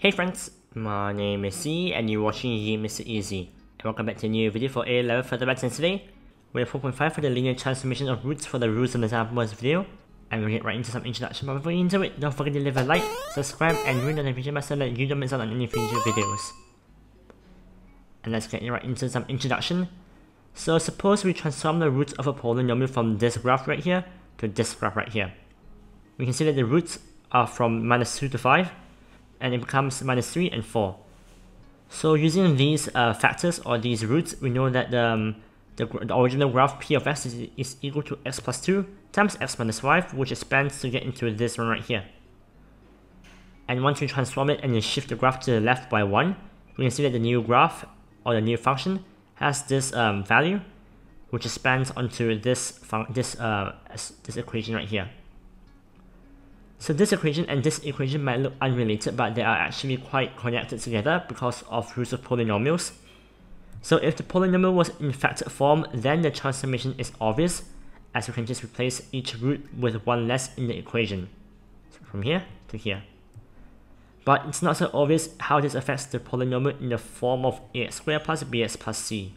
Hey friends, my name is Yi and you're watching Yi MakesItEasy. And welcome back to a new video for A Level Further Maths, and today we're at 4.5 for the linear transformation of roots for the rules of the samples video. And we'll get right into some introduction, but before we get into it, don't forget to leave a like, subscribe and ring the notification bell so that you don't miss out on any future videos. And let's get right into some introduction. So suppose we transform the roots of a polynomial from this graph right here to this graph right here. We can see that the roots are from -2 to 5. And it becomes -3 and 4. So using these factors or these roots, we know that the original graph P of x is equal to x plus 2 times x minus 5, which expands to get into this one right here. And once we transform it and you shift the graph to the left by 1, we can see that the new graph or the new function has this value, which expands onto this equation right here. So this equation and this equation might look unrelated, but they are actually quite connected together because of rules of polynomials. So if the polynomial was in factored form, then the transformation is obvious, as we can just replace each root with one less in the equation. So from here to here. But it's not so obvious how this affects the polynomial in the form of ax squared plus bx plus c.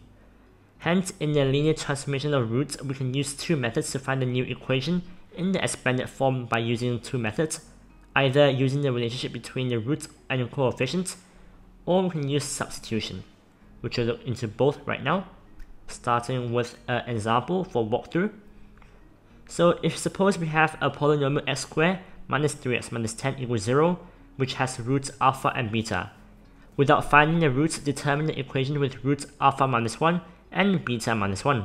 Hence, in the linear transformation of roots, we can use two methods to find the new equation in the expanded form by using two methods, either using the relationship between the roots and the coefficients, or we can use substitution, which we'll look into both right now, starting with an example for walkthrough. So if suppose we have a polynomial x squared minus 3x minus 10 equals 0, which has roots alpha and beta. Without finding the roots, determine the equation with roots alpha minus 1 and beta minus 1.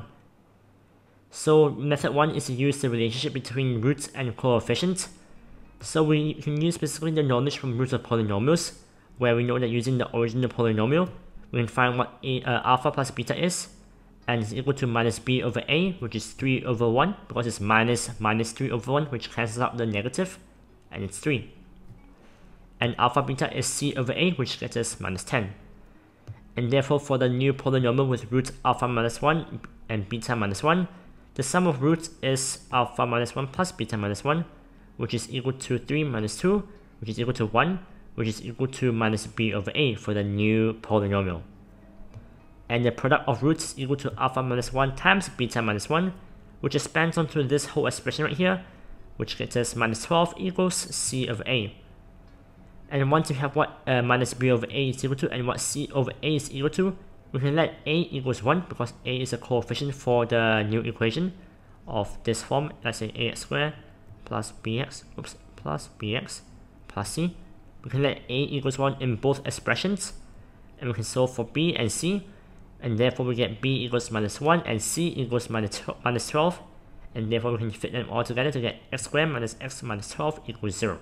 So method 1 is to use the relationship between roots and coefficients. So we can use basically the knowledge from roots of polynomials, where we know that using the original polynomial, we can find what alpha plus beta is, and it's equal to -b/a, which is 3 over 1, because it's minus 3 over 1, which cancels out the negative, and it's 3. And alpha beta is c/a, which gets us -10. And therefore for the new polynomial with roots alpha minus 1 and beta minus 1, the sum of roots is alpha minus 1 plus beta minus 1, which is equal to 3 minus 2, which is equal to 1, which is equal to -b/a for the new polynomial. And the product of roots is equal to alpha minus 1 times beta minus 1, which expands onto this whole expression right here, which gets us -12 equals c/a. And once we have what -b/a is equal to and what c/a is equal to, we can let a equals 1, because a is a coefficient for the new equation of this form. Let's say ax squared plus bx plus c. We can let a equals 1 in both expressions, and we can solve for b and c, and therefore we get b equals -1 and c equals minus 12, and therefore we can fit them all together to get x squared minus x minus 12 equals 0.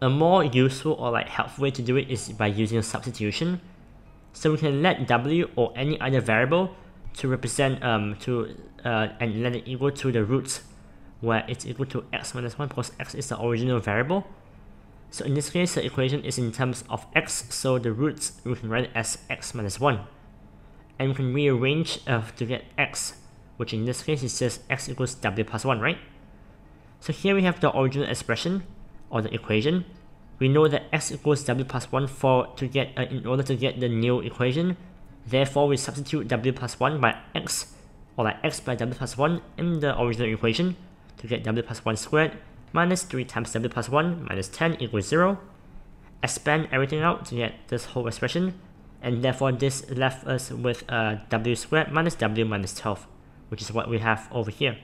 A more useful or helpful way to do it is by using a substitution. So we can let w or any other variable to represent and let it equal to the roots, where it's equal to x minus 1 because x is the original variable. So in this case the equation is in terms of x, so the roots we can write it as x minus 1. And we can rearrange to get x, which in this case is just x equals w plus 1, right? So here we have the original expression or the equation. We know that x equals w plus 1 in order to get the new equation. Therefore, we substitute w plus 1 by x, or x by w plus 1 in the original equation to get w plus 1 squared minus 3 times w plus 1 minus 10 equals 0. Expand everything out to get this whole expression, and therefore this left us with w squared minus w minus 12, which is what we have over here.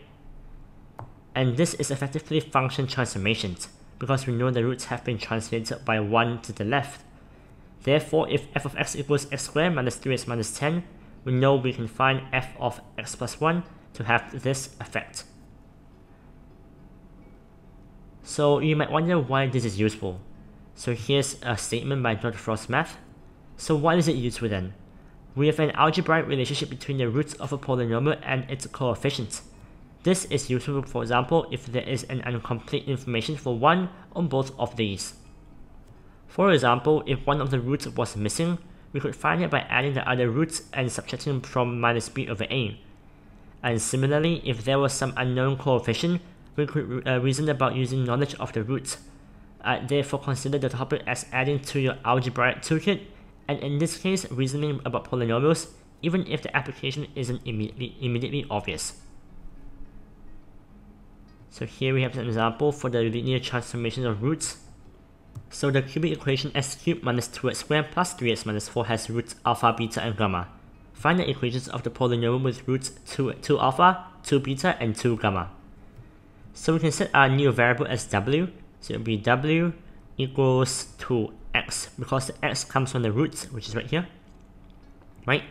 And this is effectively function transformations, because we know the roots have been translated by 1 to the left. Therefore, if f of x equals x squared minus 3x minus 10, we know we can find f of x plus 1 to have this effect. So you might wonder why this is useful. So here's a statement by Dr Frost Maths. So why is it useful then? We have an algebraic relationship between the roots of a polynomial and its coefficients. This is useful, for example, if there is an incomplete information for one or both of these. For example, if one of the roots was missing, we could find it by adding the other roots and subtracting from -b/a. And similarly, if there was some unknown coefficient, we could reason about using knowledge of the roots. Therefore, consider the topic as adding to your algebraic toolkit, and in this case, reasoning about polynomials, even if the application isn't immediately obvious. So here we have an example for the linear transformation of roots. So the cubic equation x cubed minus 2x squared plus 3x minus 4 has roots alpha, beta, and gamma. Find the equations of the polynomial with roots 2 alpha, 2 beta, and 2 gamma. So we can set our new variable as w, so it will be w equals to x, because the x comes from the roots, which is right here, right?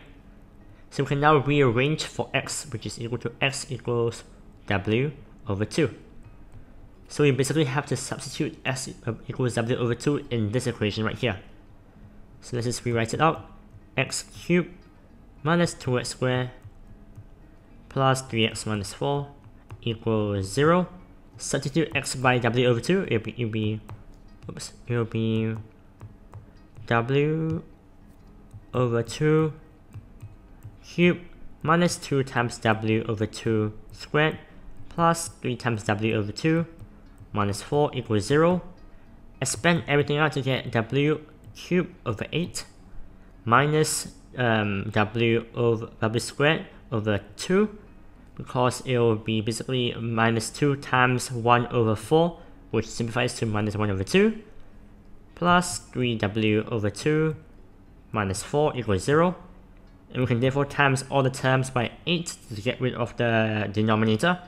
So we can now rearrange for x, which is equal to x equals w over 2. So we basically have to substitute x equals w over 2 in this equation right here. So let's just rewrite it out. X cubed minus 2x squared plus 3x minus 4 equals 0. Substitute x by w over 2, it will be w over 2 cubed minus 2 times w over 2 squared plus 3 times w over 2 minus 4 equals 0. Expand everything out to get w cubed over 8 minus w squared over 2, because it will be basically minus 2 times 1 over 4, which simplifies to minus 1 over 2, plus 3w over 2 minus 4 equals 0. And we can therefore times all the terms by 8 to get rid of the denominator.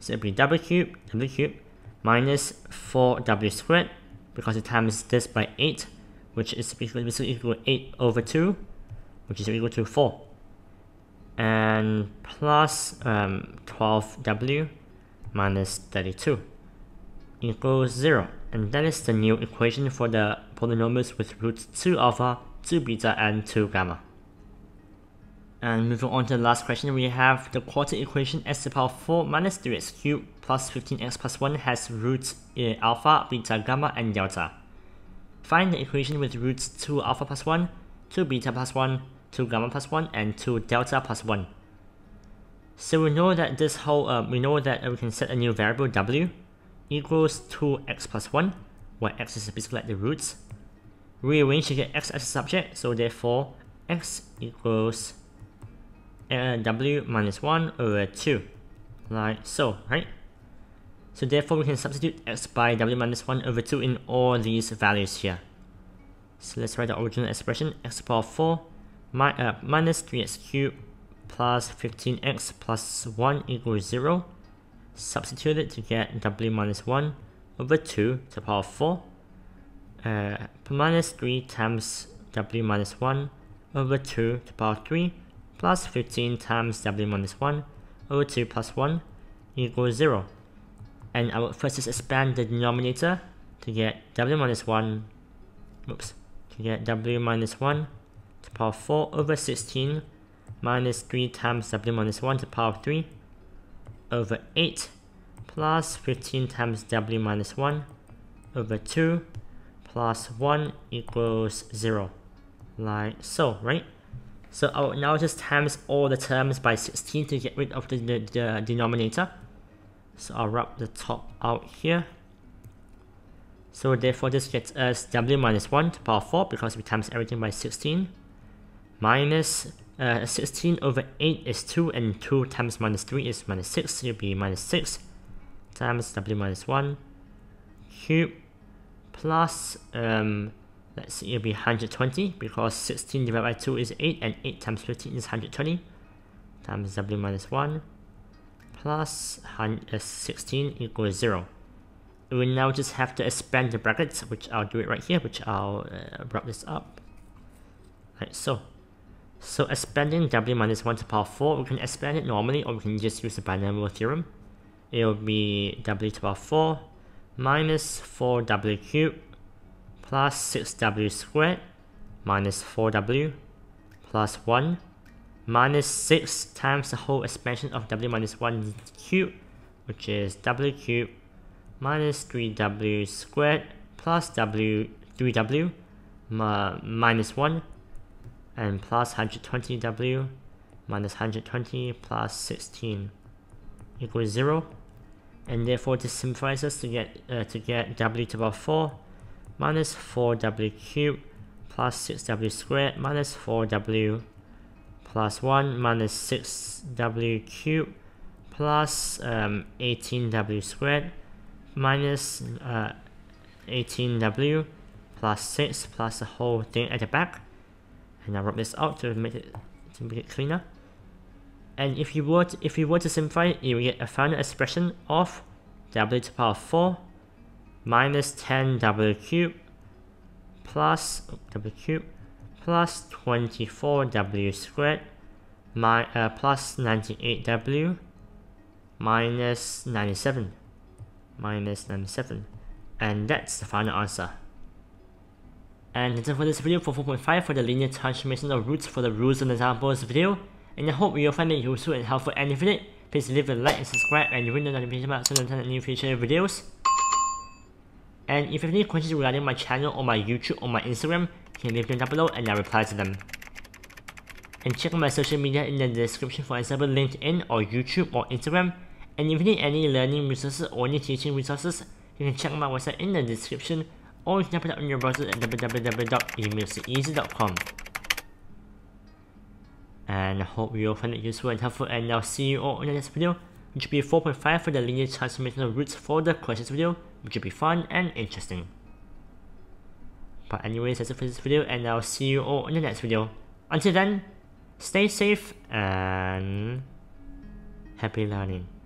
So it will be w cubed minus 4w squared, because it times this by 8, which is basically equal to 8 over 2, which is equal to 4. And plus 12w minus 32 equals 0. And that is the new equation for the polynomials with roots 2 alpha, 2 beta, and 2 gamma. And moving on to the last question, we have the quadratic equation x to the power 4 minus 3x cubed plus 15x plus 1 has roots alpha, beta, gamma, and delta. Find the equation with roots 2 alpha plus 1, 2 beta plus 1, 2 gamma plus 1, and 2 delta plus 1. So we know that we can set a new variable w equals 2x plus 1, where x is basically like the roots. Rearrange to get x as a subject, so therefore x equals w minus 1 over 2, like so, right? So therefore we can substitute x by w minus 1 over 2 in all these values here. So let's write the original expression, x to the power 4 minus 3x cubed plus 15x plus 1 equals 0. Substitute it to get w minus 1 over 2 to the power 4 minus 3 times w minus 1 over 2 to the power 3 plus 15 times w minus 1 over 2 plus 1 equals 0. And I will first just expand the denominator to get w minus 1 to the power 4 over 16 minus 3 times w minus 1 to the power 3 over 8 plus 15 times w minus 1 over 2 plus 1 equals 0, like so, right? So I will now just times all the terms by 16 to get rid of the denominator. So I'll wrap the top out here. So therefore this gets us w minus 1 to the power 4, because we times everything by 16. Minus 16 over 8 is 2, and 2 times minus 3 is minus 6, so it'll be minus 6 times w minus 1 cubed plus, let's see, it'll be 120, because 16 divided by 2 is 8, and 8 times 15 is 120, times w minus 1 plus 16 equals 0. We now just have to expand the brackets, which I'll do it right here, which I'll wrap this up like so. So expanding w minus 1 to the power 4, we can expand it normally, or we can just use the binomial theorem. It will be w to the power 4 minus 4w cubed plus 6w squared minus 4w plus 1 minus 6 times the whole expansion of w minus 1 cubed, which is w cubed minus 3w squared plus 3w minus 1, and plus 120w minus 120 plus 16 equals 0. and therefore this simplifies to get w to the power 4 minus 4w cubed plus 6w squared minus 4w plus 1 minus 6w cubed plus 18w squared minus 18w plus 6 plus the whole thing at the back. And I wrote this out to make it cleaner. And if you were to simplify, you would get a final expression of w to the power 4 minus 10w cubed plus w cubed plus 24w squared plus 98w minus 97. And that's the final answer. And that's it for this video for 4.5 for the linear transformation of roots for the rules and examples video. And I hope you'll find it useful and helpful. And if you did, please leave a like and subscribe and ring the notification bell so you don't miss new future videos. And if you have any questions regarding my channel or my YouTube or my Instagram, you can leave them down below and I'll reply to them. And check my social media in the description for example LinkedIn or YouTube or Instagram. And if you need any learning resources or any teaching resources, you can check my website in the description, or you can put it up in your browser at www.yimakesiteasy.com. And I hope you all find it useful and helpful, and I'll see you all in the next video, which will be 4.5 for the linear transformation of roots for the questions video, which will be fun and interesting. But anyways, that's it for this video, and I'll see you all in the next video. Until then, stay safe and happy learning.